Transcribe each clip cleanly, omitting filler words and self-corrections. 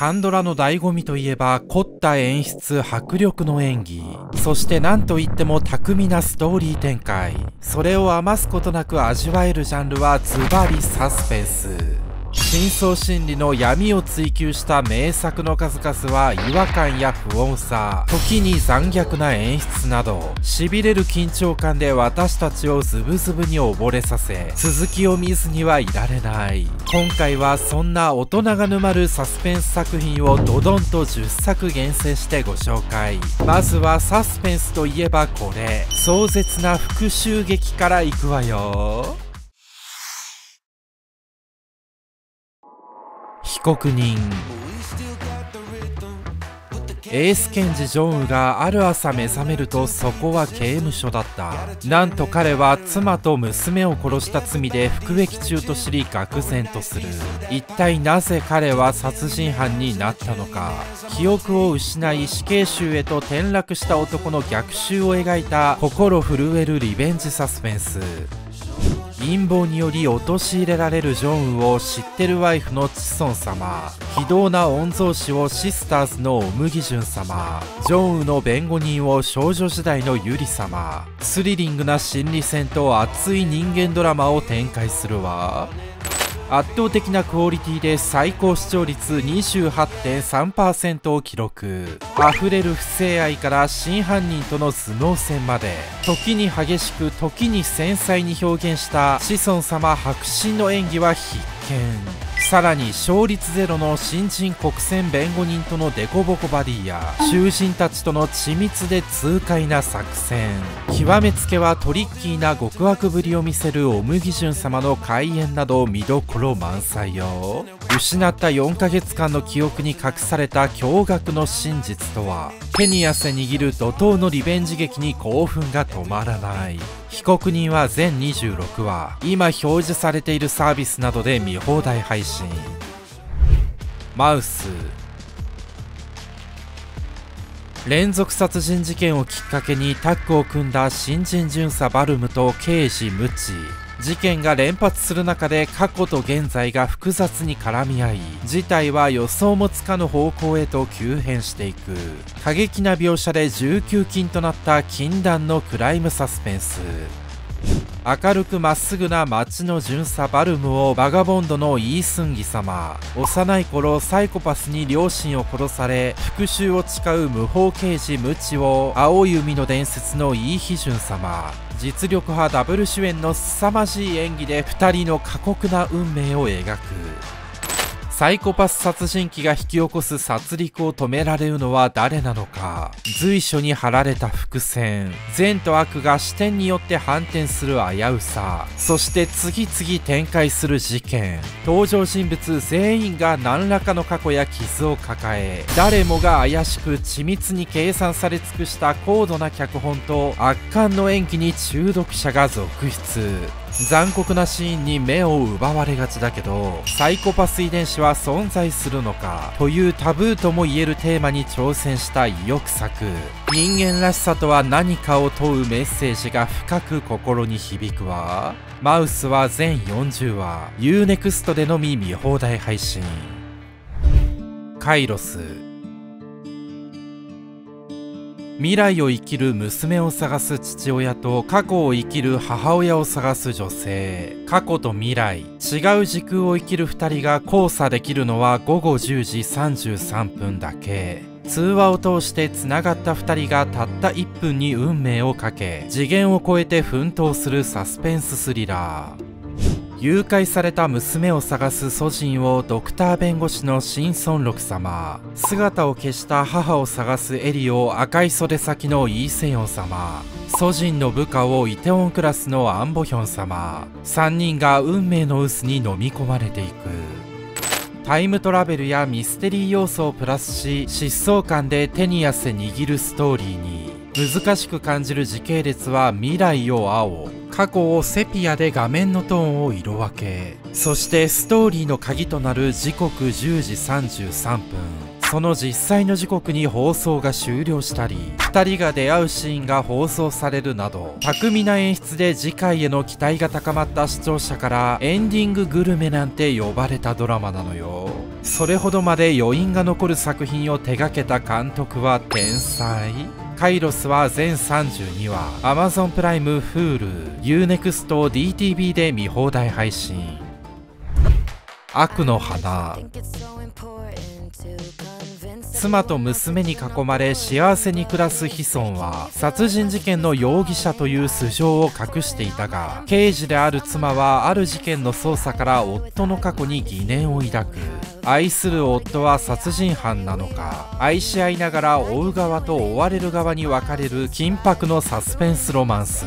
カンドラの醍醐味といえば凝った演出、迫力の演技、そして何といっても巧みなストーリー展開、それを余すことなく味わえるジャンルはズバリサスペンス。深層心理の闇を追求した名作の数々は違和感や不穏さ、時に残虐な演出など、痺れる緊張感で私たちをズブズブに溺れさせ、続きを見ずにはいられない。今回はそんな大人が沼るサスペンス作品をドドンと10作厳選してご紹介。まずはサスペンスといえばこれ、壮絶な復讐劇からいくわよ。被告人エース検事ジョンウがある朝目覚めると、そこは刑務所だった。なんと彼は妻と娘を殺した罪で服役中と知り愕然とする。一体なぜ彼は殺人犯になったのか。記憶を失い死刑囚へと転落した男の逆襲を描いた心震えるリベンジサスペンス。陰謀により陥れられるジョンウを知ってるワイフのチソン様、非道な御曹司をシスターズのオムギジュン様、ジョンウの弁護人を少女時代のユリ様。スリリングな心理戦と熱い人間ドラマを展開するわ。圧倒的なクオリティで最高視聴率 28.3% を記録。溢れる不正愛から真犯人との頭脳戦まで、時に激しく時に繊細に表現したシソン様迫真の演技は必見。さらに勝率ゼロの新人国選弁護人とのデコボコバディや囚人たちとの緻密で痛快な作戦、極めつけはトリッキーな極悪ぶりを見せるオムギジュン様の開演など見どころ満載よ。失った4ヶ月間の記憶に隠された驚愕の真実とは。手に汗握る怒涛のリベンジ劇に興奮が止まらない。被告人は全26話、今表示されているサービスなどで見放題配信。マウス。連続殺人事件をきっかけにタッグを組んだ新人巡査バルムと刑事ムチ。事件が連発する中で過去と現在が複雑に絡み合い、事態は予想もつかぬ方向へと急変していく。過激な描写で19禁となった禁断のクライムサスペンス。明るくまっすぐな町の巡査バルムをバガボンドのイースンギ様、幼い頃サイコパスに両親を殺され復讐を誓う無法刑事ムチを青い海の伝説のイーヒジュン様、実力派ダブル主演の凄まじい演技で2人の過酷な運命を描く。サイコパス殺人鬼が引き起こす殺戮を止められるのは誰なのか。随所に張られた伏線、善と悪が視点によって反転する危うさ、そして次々展開する事件、登場人物全員が何らかの過去や傷を抱え、誰もが怪しく緻密に計算され尽くした高度な脚本と圧巻の演技に中毒者が続出。残酷なシーンに目を奪われがちだけど、サイコパス遺伝子は存在するのかというタブーともいえるテーマに挑戦した意欲作。人間らしさとは何かを問うメッセージが深く心に響くわ。マウスは全40話、 U-NEXT でのみ見放題配信。カイロス。未来を生きる娘を探す父親と過去を生きる母親を探す女性。過去と未来、違う時空を生きる2人が交差できるのは午後10時33分だけ。通話を通してつながった2人がたった1分に運命をかけ、次元を超えて奮闘するサスペンススリラー。誘拐された娘を探すソジンをドクター弁護士のシン・ソンロク様、姿を消した母を探すエリを赤い袖先のイ・セヨン様、ソジンの部下をイテウォンクラスのアン・ボヒョン様、3人が運命の渦に飲み込まれていく。タイムトラベルやミステリー要素をプラスし、疾走感で手に汗握るストーリーに。難しく感じる時系列は未来を青、過去をセピアで画面のトーンを色分け、そしてストーリーの鍵となる時刻10時33分、その実際の時刻に放送が終了したり、2人が出会うシーンが放送されるなど、巧みな演出で次回への期待が高まった視聴者からエンディンググルメなんて呼ばれたドラマなのよ。それほどまで余韻が残る作品を手掛けた監督は天才。カイロスは全32話 Amazon プライム、 Hulu、 Unext、 DTV で見放題配信。悪の花。妻と娘に囲まれ幸せに暮らすヒソンは殺人事件の容疑者という素性を隠していたが、刑事である妻はある事件の捜査から夫の過去に疑念を抱く。愛する夫は殺人犯なのか、愛し合いながら追う側と追われる側に分かれる緊迫のサスペンスロマンス。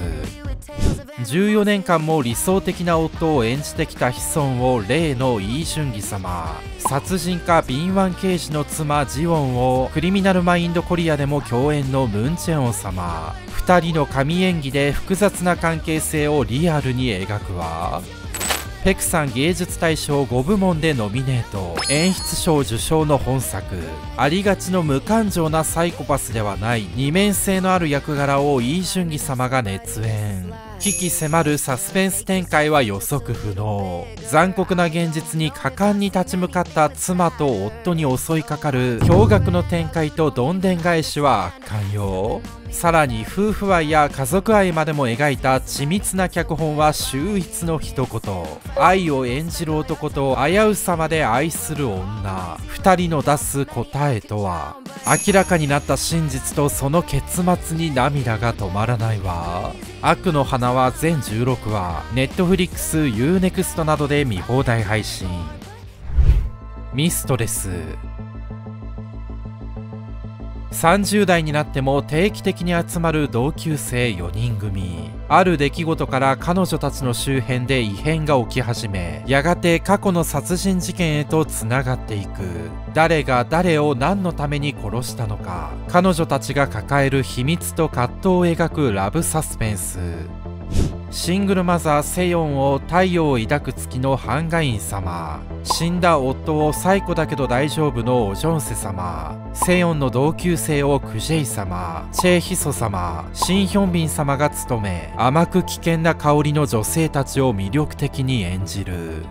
14年間も理想的な夫を演じてきたヒソンを例のイ・ジュンギ様、殺人家敏腕刑事の妻ジウォンをクリミナルマインドコリアでも共演のムン・チェオン様、2人の神演技で複雑な関係性をリアルに描くわ。ペクさん芸術大賞5部門でノミネート、演出賞受賞の本作。ありがちの無感情なサイコパスではない二面性のある役柄をイ・ジュンギ様が熱演。危機迫るサスペンス展開は予測不能。残酷な現実に果敢に立ち向かった妻と夫に襲いかかる驚愕の展開とどんでん返しは圧巻よ。さらに夫婦愛や家族愛までも描いた緻密な脚本は秀逸の一言。愛を演じる男と危うさまで愛する女、2人の出す答えとは。明らかになった真実とその結末に涙が止まらないわ。悪の花は全16話、Netflix、Unext などで見放題配信。ミストレス。30代になっても定期的に集まる同級生4人組。ある出来事から彼女たちの周辺で異変が起き始め、やがて過去の殺人事件へとつながっていく。誰が誰を何のために殺したのか、彼女たちが抱える秘密と葛藤を描くラブサスペンス。シングルマザーセヨンを太陽を抱く月のハンガイン様、死んだ夫を最古だけど大丈夫のオジョンセ様、セヨンの同級生をクジェイ様、チェ・ヒソ様、シン・ヒョンビン様が務め、甘く危険な香りの女性たちを魅力的に演じる。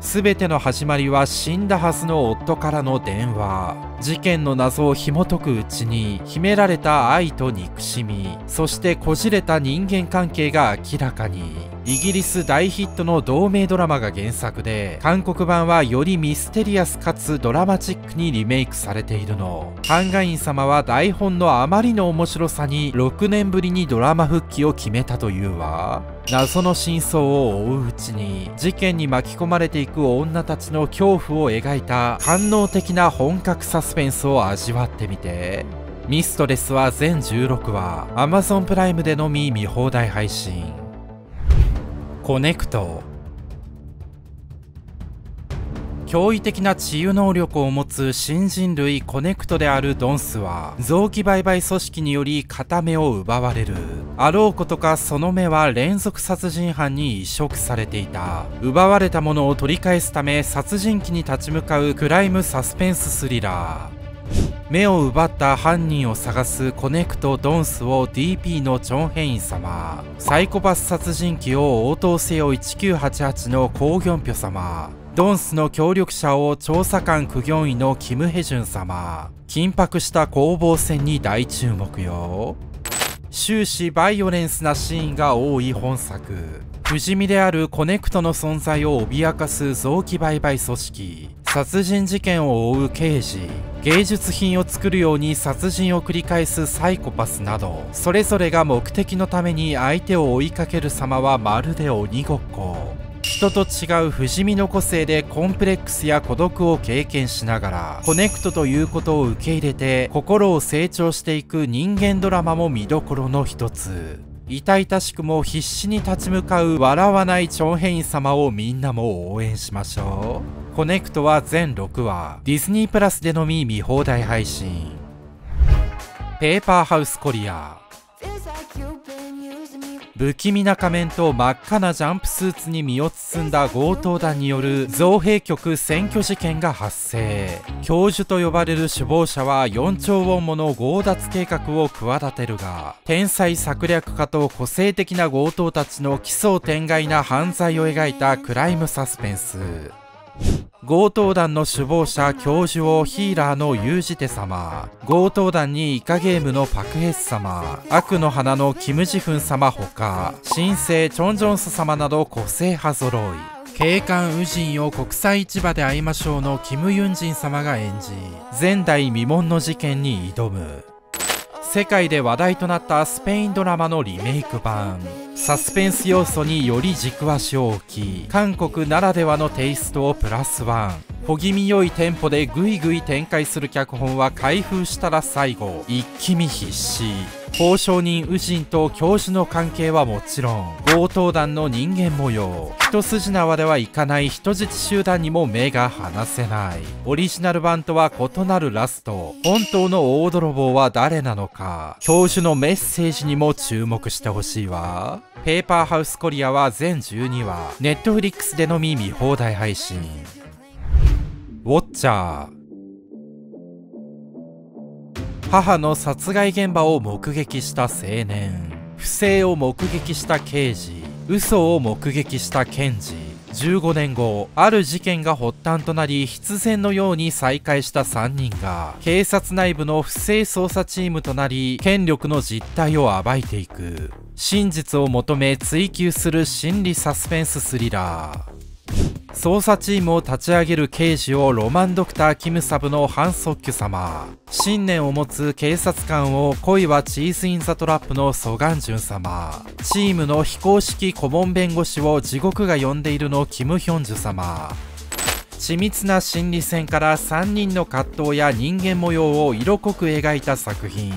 全ての始まりは死んだはずの夫からの電話。事件の謎を紐解くうちに秘められた愛と憎しみ、そしてこじれた人間関係が明らかに。イギリス大ヒットの同名ドラマが原作で、韓国版はよりミステリアスかつドラマチックにリメイクされているの。ハンガイン様は台本のあまりの面白さに6年ぶりにドラマ復帰を決めたというわ。謎の真相を追ううちに事件に巻き込まれていく女たちの恐怖を描いた官能的な本格サスペンスを味わってみて。ミストレスは全16話、 Amazon プライムでのみ見放題配信。コネクト。驚異的な治癒能力を持つ新人類コネクトであるドンスは、臓器売買組織により片目を奪われる。あろうことかその目は連続殺人犯に移植されていた。奪われたものを取り返すため殺人鬼に立ち向かうクライムサスペンススリラー。目を奪った犯人を探すコネクトドンスを DP のチョン・ヘイン様、サイコパス殺人鬼を応答せよ1988のコ・ギョンピョ様、ドンスの協力者を調査官クギョンイのキム・ヘジュン様。緊迫した攻防戦に大注目よ。終始バイオレンスなシーンが多い本作。不死身であるコネクトの存在を脅かす臓器売買組織、殺人事件を追う刑事、芸術品を作るように殺人を繰り返すサイコパスなど、それぞれが目的のために相手を追いかける様はまるで鬼ごっこ。人と違う不死身の個性でコンプレックスや孤独を経験しながら、コネクトということを受け入れて心を成長していく人間ドラマも見どころの一つ。痛々しくも必死に立ち向かう笑わないチョンヘイン様をみんなも応援しましょう。コネクトは全6話、ディズニープラスでのみ見放題配信。ペーパーハウスコリア。不気味な仮面と真っ赤なジャンプスーツに身を包んだ強盗団による造幣局占拠事件が発生。教授と呼ばれる首謀者は4兆ウォンもの強奪計画を企てるが、天才策略家と個性的な強盗たちの奇想天外な犯罪を描いたクライムサスペンス。強盗団の首謀者教授をヒーラーのユージテ様、強盗団にイカゲームのパクヘス様、悪の花のキムジフン様ほか、新生チョンジョンス様など個性派揃い。警官ウジンを国際市場で会いましょうのキム・ユンジン様が演じ、前代未聞の事件に挑む。世界で話題となったスペインドラマのリメイク版。サスペンス要素により軸足を置き、韓国ならではのテイストをプラスワン。小気味良いテンポでぐいぐい展開する脚本は開封したら最後一気見必至。交渉人ウジンと教授の関係はもちろん、強盗団の人間模様、一筋縄ではいかない人質集団にも目が離せない。オリジナル版とは異なるラスト、本当の大泥棒は誰なのか、教授のメッセージにも注目してほしいわ。ペーパーハウスコリアは全12話、Netflix でのみ見放題配信。ウォッチャー。母の殺害現場を目撃した青年、不正を目撃した刑事、嘘を目撃した検事。15年後、ある事件が発端となり必然のように再会した3人が警察内部の不正捜査チームとなり、権力の実態を暴いていく。真実を求め追求する心理サスペンススリラー。捜査チームを立ち上げる刑事をロマンドクターキムサブのハン・ソッキュ様、信念を持つ警察官を恋はチーズ・イン・ザ・トラップのソ・ガンジュン様、チームの非公式顧問弁護士を地獄が呼んでいるのキム・ヒョンジュ様。緻密な心理戦から3人の葛藤や人間模様を色濃く描いた作品。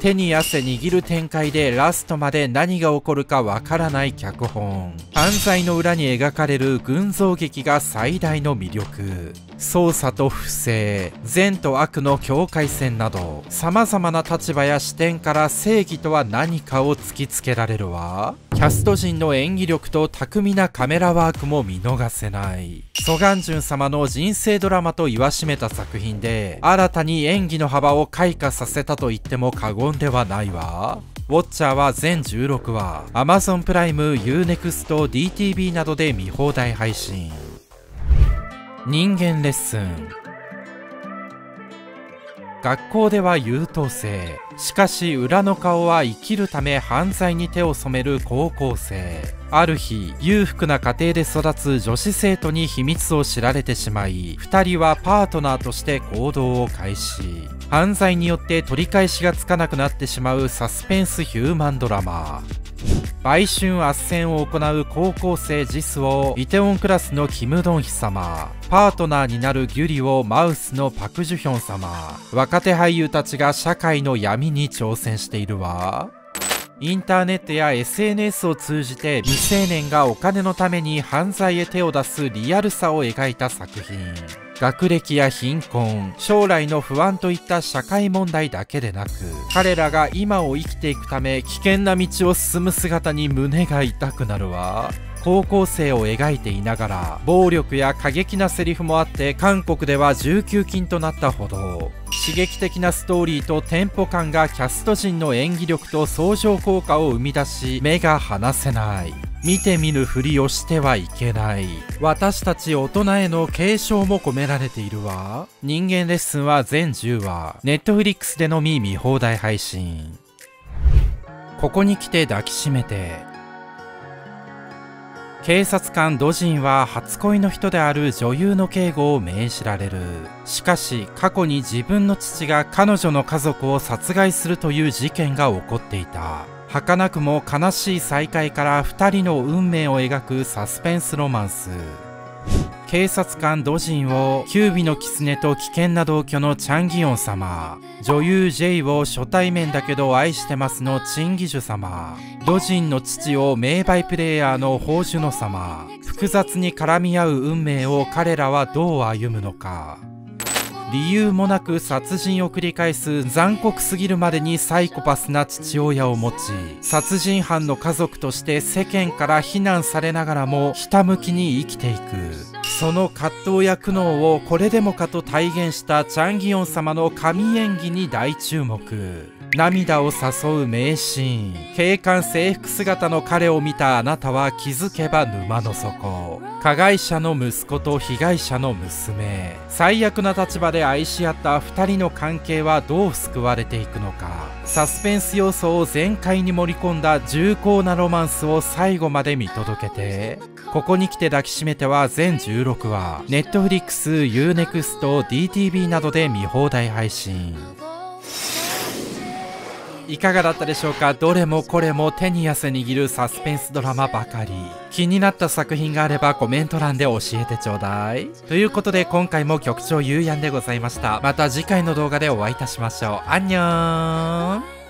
手に汗握る展開でラストまで何が起こるかわからない脚本。犯罪の裏に描かれる群像劇が最大の魅力。捜査と不正、善と悪の境界線など、様々な立場や視点から正義とは何かを突きつけられるわ。キャスト陣の演技力と巧みなカメラワークも見逃せない。ソ・ガンジュン様の人生ドラマと言わしめた作品で、新たに演技の幅を開花させたと言っても過言ではないわ。ウォッチャーは全16話、Amazon プライム、Unext、DTV などで見放題配信。人間レッスン。学校では優等生、しかし裏の顔は生きるため犯罪に手を染める高校生。ある日、裕福な家庭で育つ女子生徒に秘密を知られてしまい、2人はパートナーとして行動を開始。犯罪によって取り返しがつかなくなってしまうサスペンスヒューマンドラマ。売春斡旋を行う高校生ジスをイテウォンクラスのキム・ドンヒ様、パートナーになるギュリをマウスのパク・ジュヒョン様、若手俳優たちが社会の闇に挑戦しているわ。インターネットや SNS を通じて未成年がお金のために犯罪へ手を出すリアルさを描いた作品。学歴や貧困、将来の不安といった社会問題だけでなく、彼らが今を生きていくため危険な道を進む姿に胸が痛くなるわ。高校生を描いていながら暴力や過激なセリフもあって、韓国では19禁となったほど。刺激的なストーリーとテンポ感がキャスト陣の演技力と相乗効果を生み出し、目が離せない。見て見ぬふりをしてはいけない、私たち大人への警鐘も込められているわ。人間レッスンは全10話、Netflix でのみ見放題配信。ここに来て抱きしめて。警察官ドジンは初恋の人である女優の警護を命じられる。しかし過去に自分の父が彼女の家族を殺害するという事件が起こっていた。儚くも悲しい再会から2人の運命を描くサスペンスロマンス。警察官ドジンを九尾の狐と危険な同居のチャンギヨン様、女優ジェイを初対面だけど愛してますのチンギジュ様、ドジンの父を名バイプレイヤーのホウジュノ様。複雑に絡み合う運命を彼らはどう歩むのか。理由もなく殺人を繰り返す残酷すぎるまでにサイコパスな父親を持ち、殺人犯の家族として世間から非難されながらもひたむきに生きていく。その葛藤や苦悩をこれでもかと体現したチャンギヨン様の神演技に大注目。涙を誘う名シーン。警官制服姿の彼を見たあなたは気づけば沼の底。加害者の息子と被害者の娘、最悪な立場で愛し合った2人の関係はどう救われていくのか、サスペンス要素を全開に盛り込んだ重厚なロマンスを最後まで見届けて、ここに来て抱きしめては全16話、Netflix、Unext、DTV などで見放題配信。いかがだったでしょうか。どれもこれも手に汗握るサスペンスドラマばかり。気になった作品があればコメント欄で教えてちょうだい。ということで今回も局長ゆうやんでございました。また次回の動画でお会いいたしましょう。アンニョーン。